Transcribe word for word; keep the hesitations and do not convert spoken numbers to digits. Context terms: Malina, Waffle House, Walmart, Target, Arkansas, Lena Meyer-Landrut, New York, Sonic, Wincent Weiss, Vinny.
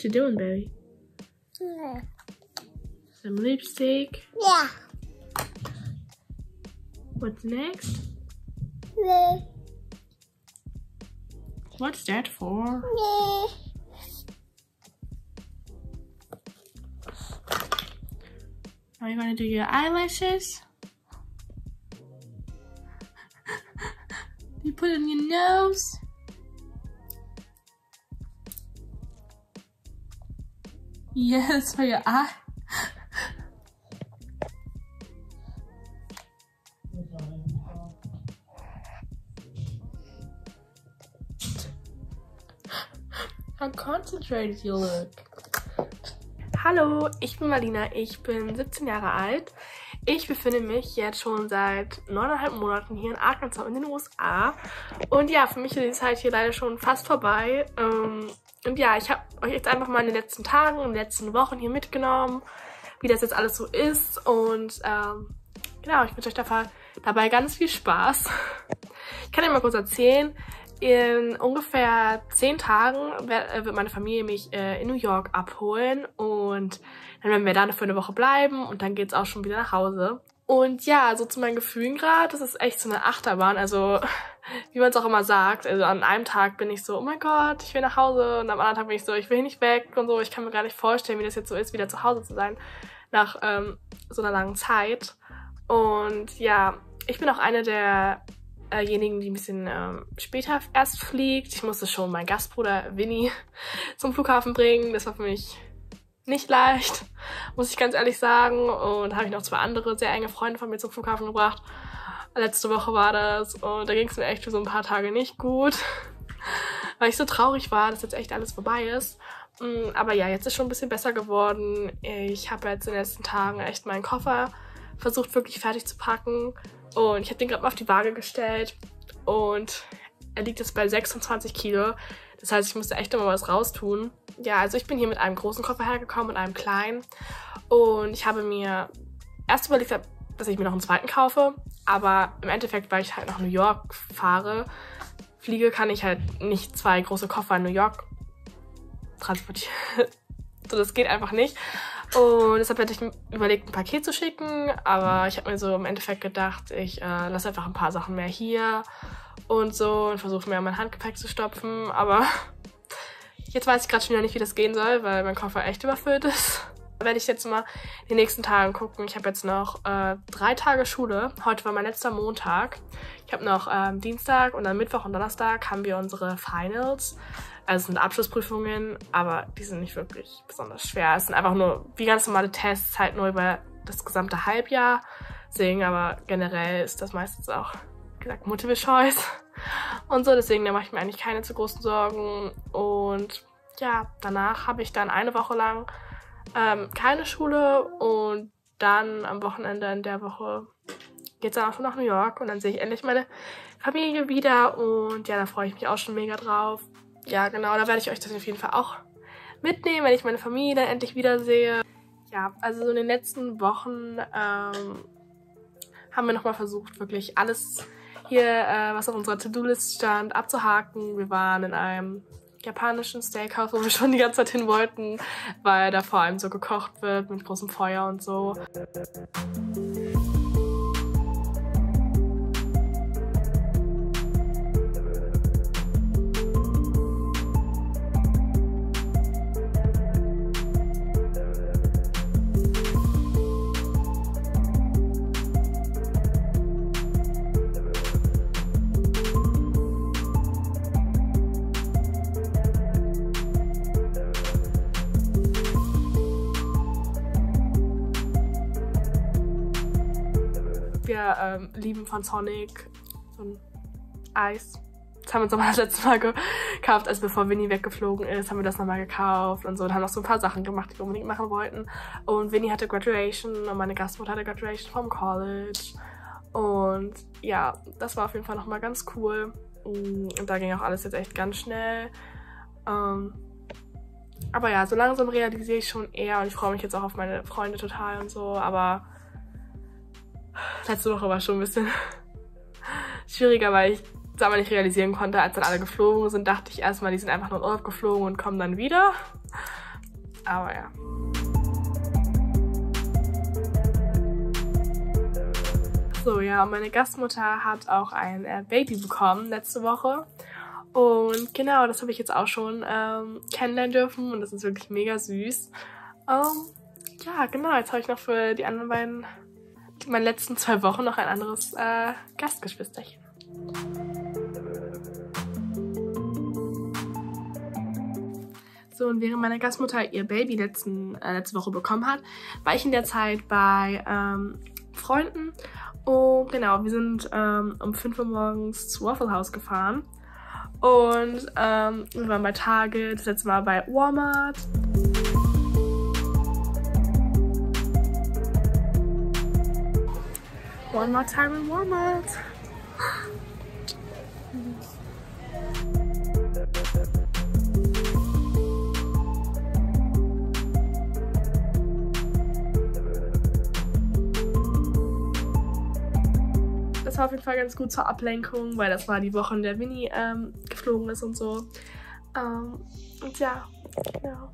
What you doing, baby? Yeah. Some lipstick. Yeah. What's next? Yeah. What's that for? Yeah. Are you gonna do your eyelashes? You put it on your nose. Yes, for your eye. How concentrated you look. Hallo, ich bin Malina, ich bin siebzehn Jahre alt. Ich befinde mich jetzt schon seit neuneinhalb Monaten hier in Arkansas in den U S A. Und ja, für mich ist die Zeit hier leider schon fast vorbei. Ähm, Und ja, ich habe euch jetzt einfach mal in den letzten Tagen und letzten Wochen hier mitgenommen, wie das jetzt alles so ist. Und ähm, genau, ich wünsche euch dabei, dabei ganz viel Spaß. Ich kann euch mal kurz erzählen, in ungefähr zehn Tagen wird meine Familie mich äh, in New York abholen. Und dann werden wir da für eine Woche bleiben und dann geht's auch schon wieder nach Hause. Und ja, so zu meinen Gefühlen gerade, das ist echt so eine Achterbahn, also wie man es auch immer sagt, also an einem Tag bin ich so, oh mein Gott, ich will nach Hause, und am anderen Tag bin ich so, ich will nicht weg und so, ich kann mir gar nicht vorstellen, wie das jetzt so ist, wieder zu Hause zu sein nach ähm, so einer langen Zeit. Und ja, ich bin auch eine derjenigen, äh die ein bisschen ähm, später erst fliegt. Ich musste schon meinen Gastbruder Vinny zum Flughafen bringen, das war für mich nicht leicht, muss ich ganz ehrlich sagen. Und habe ich noch zwei andere sehr enge Freunde von mir zum Flughafen gebracht. Letzte Woche war das und da ging es mir echt für so ein paar Tage nicht gut, weil ich so traurig war, dass jetzt echt alles vorbei ist. Aber ja, jetzt ist schon ein bisschen besser geworden. Ich habe jetzt in den letzten Tagen echt meinen Koffer versucht wirklich fertig zu packen und ich habe den gerade mal auf die Waage gestellt und er liegt jetzt bei sechsundzwanzig Kilo. Das heißt, ich musste echt immer was raustun. Ja, also ich bin hier mit einem großen Koffer hergekommen und einem kleinen. Und ich habe mir erst überlegt, dass ich mir noch einen zweiten kaufe. Aber im Endeffekt, weil ich halt nach New York fahre, fliege, kann ich halt nicht zwei große Koffer in New York transportieren. So, das geht einfach nicht. Und deshalb hätte ich überlegt, ein Paket zu schicken. Aber ich habe mir so im Endeffekt gedacht, ich äh, lasse einfach ein paar Sachen mehr hier und so und versuche mir mein Handgepäck zu stopfen, aber jetzt weiß ich gerade schon wieder nicht, wie das gehen soll, weil mein Koffer echt überfüllt ist. Werde ich jetzt mal in den nächsten Tagen gucken. Ich habe jetzt noch äh, drei Tage Schule. Heute war mein letzter Montag. Ich habe noch ähm, Dienstag und dann Mittwoch und Donnerstag haben wir unsere Finals. Also es sind Abschlussprüfungen, aber die sind nicht wirklich besonders schwer. Es sind einfach nur wie ganz normale Tests, halt nur über das gesamte Halbjahr. Deswegen aber generell ist das meistens auch gesagt, multiple choice und so, deswegen da mache ich mir eigentlich keine zu großen Sorgen. Und ja, danach habe ich dann eine Woche lang ähm, keine Schule und dann am Wochenende in der Woche geht es dann auch schon nach New York und dann sehe ich endlich meine Familie wieder und ja, da freue ich mich auch schon mega drauf. Ja genau, da werde ich euch das auf jeden Fall auch mitnehmen, wenn ich meine Familie dann endlich wiedersehe. Ja, also so in den letzten Wochen ähm, haben wir nochmal versucht, wirklich alles hier, äh, was auf unserer To-Do-List stand, abzuhaken. Wir waren in einem japanischen Steakhouse, wo wir schon die ganze Zeit hin wollten, weil da vor allem so gekocht wird mit großem Feuer und so. Wir ähm, lieben von Sonic so ein Eis. Das haben wir uns nochmal das letzte Mal gekauft, als bevor Vinny weggeflogen ist, haben wir das nochmal gekauft und so und haben noch so ein paar Sachen gemacht, die wir unbedingt machen wollten. Und Vinny hatte Graduation und meine Gastmutter hatte Graduation vom College. Und ja, das war auf jeden Fall nochmal ganz cool. Und da ging auch alles jetzt echt ganz schnell. Ähm, aber ja, so langsam realisiere ich schon eher und ich freue mich jetzt auch auf meine Freunde total und so, aber letzte Woche war schon ein bisschen schwieriger, weil ich es aber nicht realisieren konnte. Als dann alle geflogen sind, dachte ich erstmal, die sind einfach nur in Urlaub geflogen und kommen dann wieder. Aber ja. So, ja, meine Gastmutter hat auch ein äh, Baby bekommen letzte Woche. Und genau, das habe ich jetzt auch schon ähm, kennenlernen dürfen und das ist wirklich mega süß. Ähm, ja, genau, jetzt habe ich noch für die anderen beiden, die, meine letzten zwei Wochen noch ein anderes äh, Gastgeschwisterchen. So, und während meine Gastmutter ihr Baby letzten, äh, letzte Woche bekommen hat, war ich in der Zeit bei ähm, Freunden. Und genau, wir sind ähm, um fünf Uhr morgens zu Waffle House gefahren. Und ähm, wir waren bei Target, das letzte Mal bei Walmart. One more time in Walmart. Das war auf jeden Fall ganz gut zur Ablenkung, weil das war die Woche, in der Vinny ähm, geflogen ist und so. Ähm, und ja, genau.